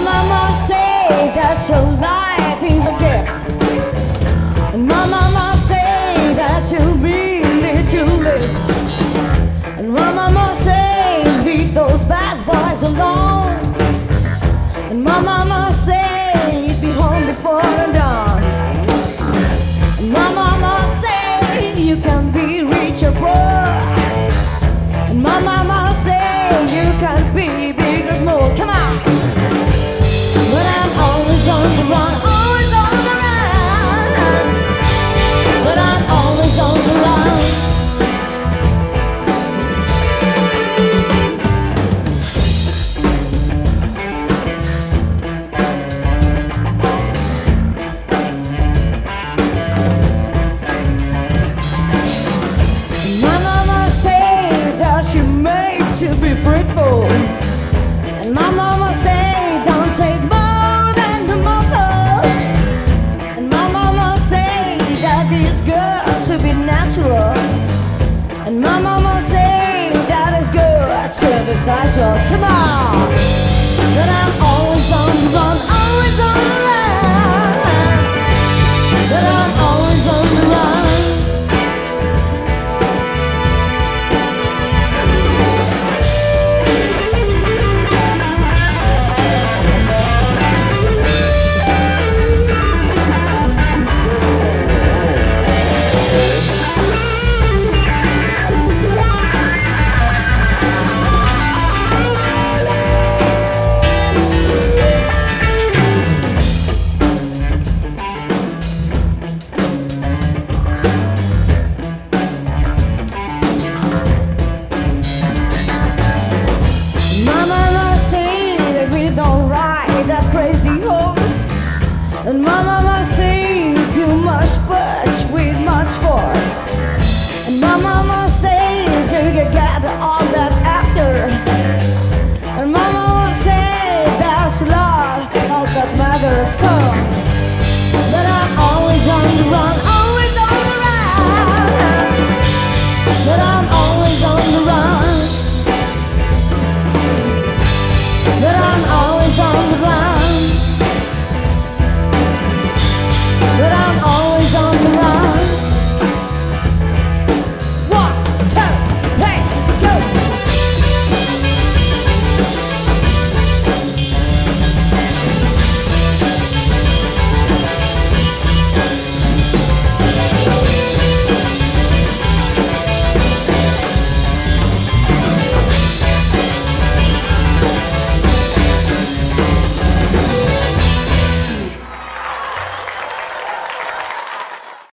And Mama said that your life is a gift. And my Mama said that you really to live. And my Mama said leave those bad boys alone. And my Mama said be home before the dawn. And my Mama said you can be rich or poor. And my Mama said you can be big or small. Come on. To be fruitful. And my Mama said, don't take more than the mother. And my Mama said that this girl should be natural. And my Mama said that this girl should be casual. Come on. But I'm always on the run, always on the run. But I'm always on the run. And my Mama said you must push with much force. And my Mama said you can get all that after. And my Mama said that's love, all that matters. Come.